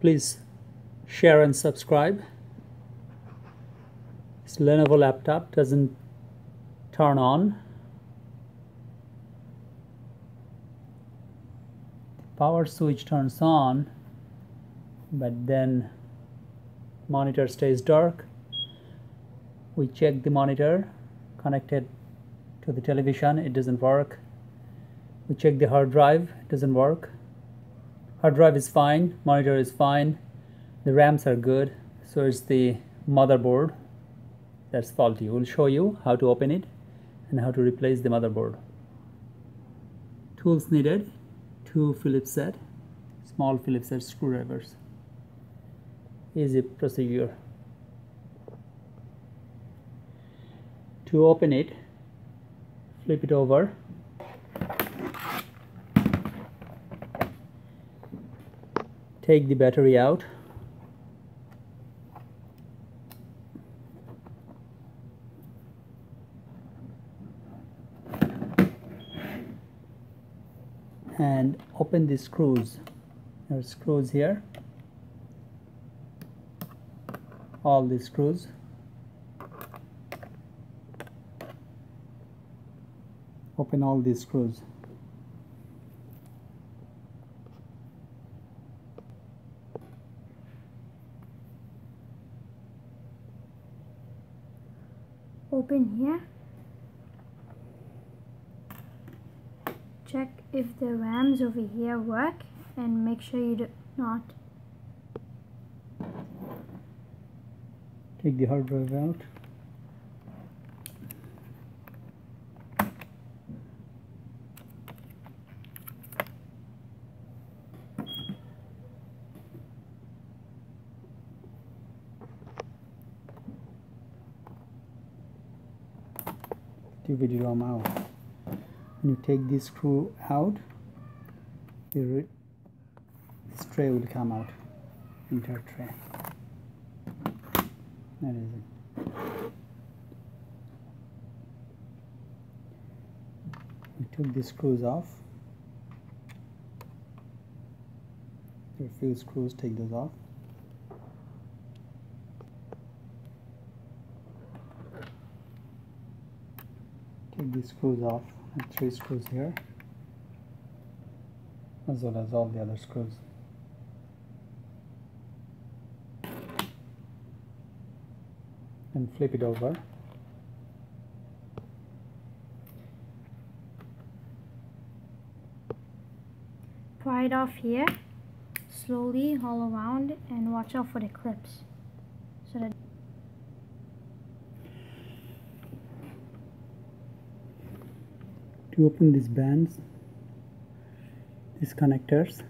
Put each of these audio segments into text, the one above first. Please share and subscribe. This Lenovo laptop doesn't turn on. The power switch turns on, but then monitor stays dark. We check the monitor, connected to the television, it doesn't work. We check the hard drive, it doesn't work. Hard drive is fine, monitor is fine, the RAMs are good, so it's the motherboard that's faulty. We'll show you how to open it and how to replace the motherboard. Tools needed: 2 Phillips set, small Phillips set screwdrivers. Easy procedure. To open it, flip it over. Take the battery out. And open the screws. There are screws here. All the screws. Open all these screws. Open here. Check if the RAMs over here work and make sure you do not. Take the hard drive out. DVD-ROM out. When you take this screw out, this tray will come out. Enter tray. That is it. We took the screws off. There are a few screws. Take those off. Take these screws off, and 3 screws here, as well as all the other screws. And flip it over. Pry it off here, slowly all around, and watch out for the clips. So that. You open these bands, these connectors,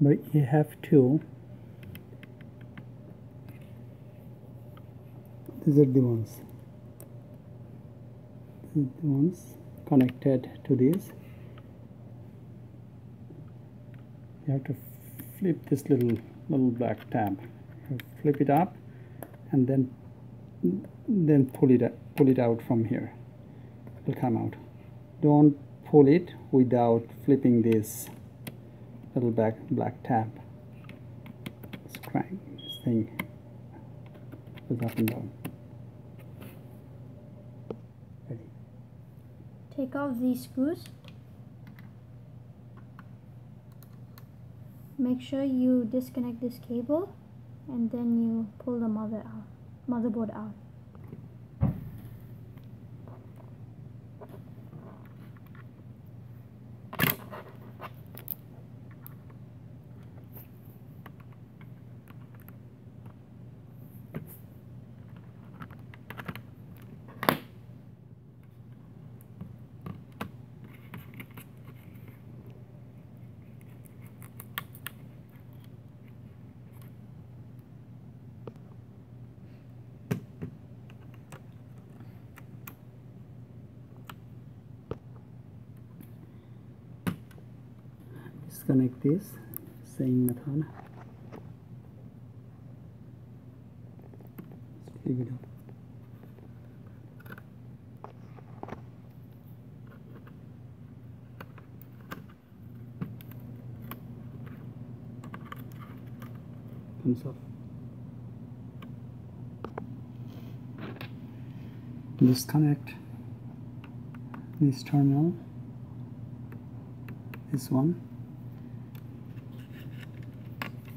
but you have to, these are the ones connected to these. You have to flip this little black tab. You flip it up and then pull it out from here. Will come out. Don't pull it without flipping this little black tab. Crank this thing up and down. Ready. Take off these screws. Make sure you disconnect this cable, and then you pull the motherboard out. Disconnect this, same method. Leave it up. himself. Disconnect this terminal, this one,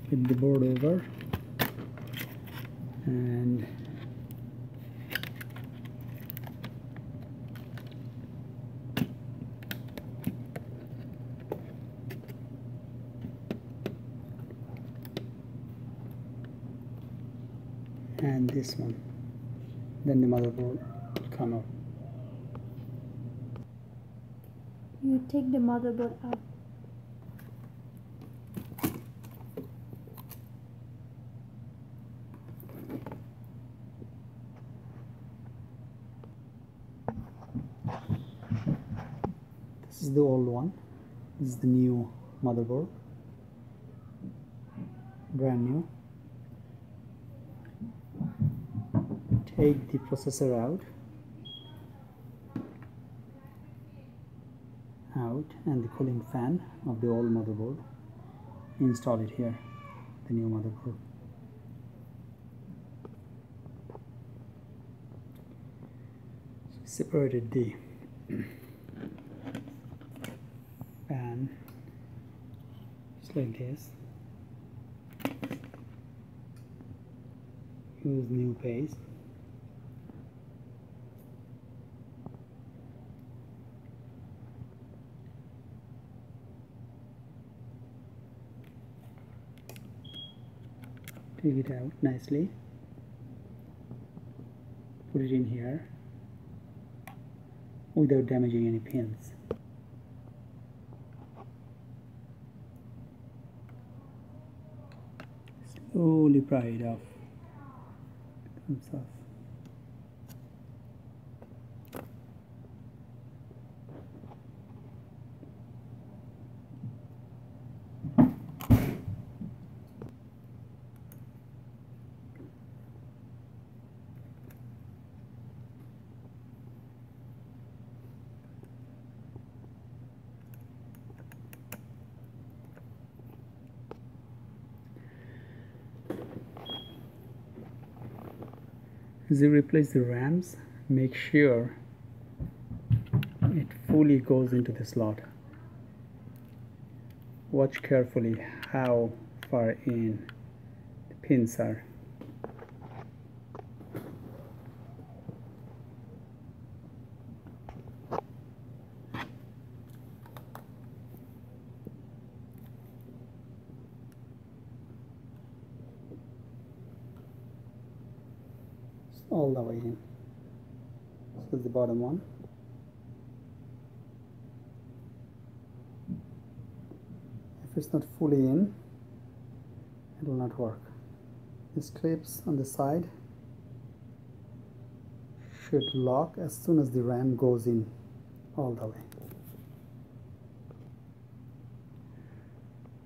flip the board over and this one, then the motherboard will come out. You take the motherboard out. This is the old one. This is the new motherboard, brand new. Take the processor out, and the cooling fan of the old motherboard. Install it here, the new motherboard. Separated the fan just like this. Use new paste. Take it out nicely, put it in here without damaging any pins. Slowly pry it off. It comes off. As you replace the RAMs, make sure it fully goes into the slot. Watch carefully how far in the pins are. All the way in. So the bottom one. If it's not fully in, it will not work. The clips on the side should lock as soon as the RAM goes in all the way.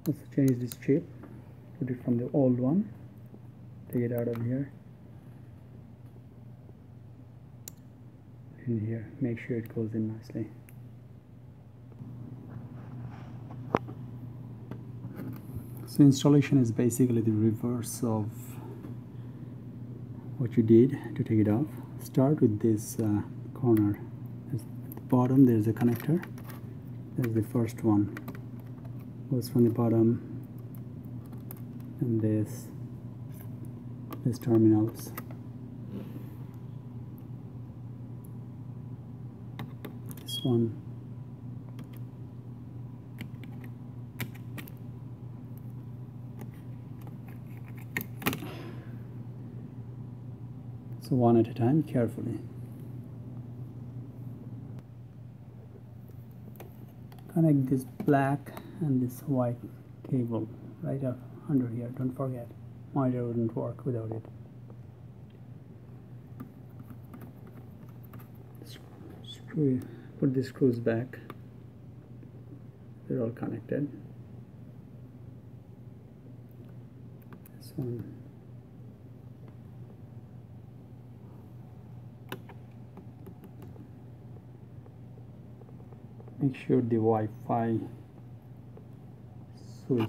Let's change this chip. Put it from the old one. Take it out of here. In here, make sure it goes in nicely. So installation is basically the reverse of what you did to take it off. Start with this corner. At the bottom there's a connector. That's the first one. Goes from the bottom and this terminals. One so one at a time, carefully. Connect this black and this white cable right up under here. Don't forget, monitor wouldn't work without it. Screw. Put the screws back, they're all connected. This one. Make sure the Wi-Fi switch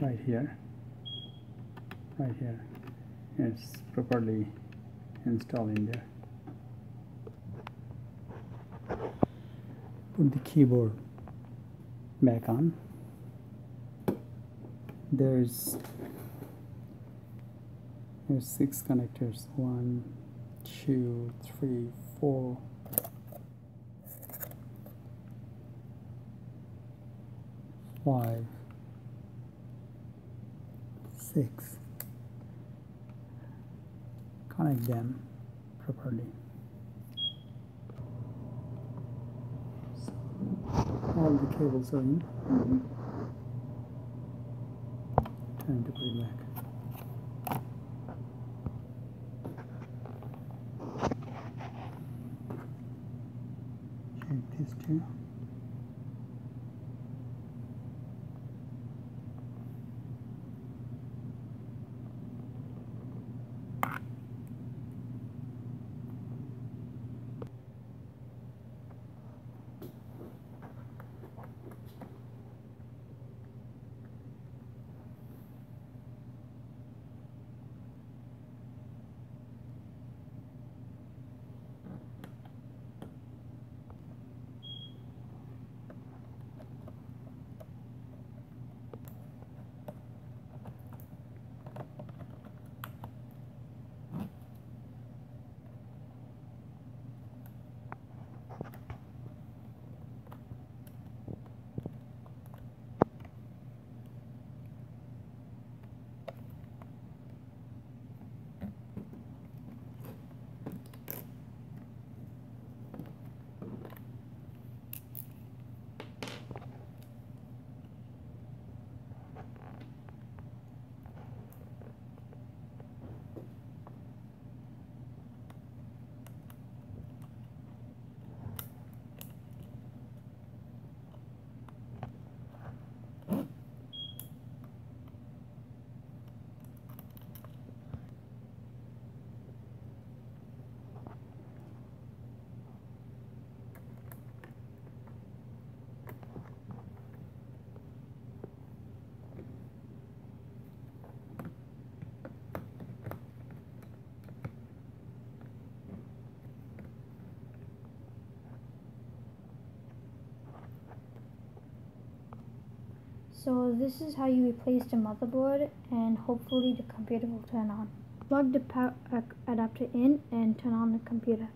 right here, it's properly installed in there. Put the keyboard back on. There's 6 connectors, 1, 2, 3, 4. Five, six. Connect them properly. So all the cables are in. Time to put it back. Check this too. So this is how you replace the motherboard, and hopefully the computer will turn on. Plug the power adapter in and turn on the computer.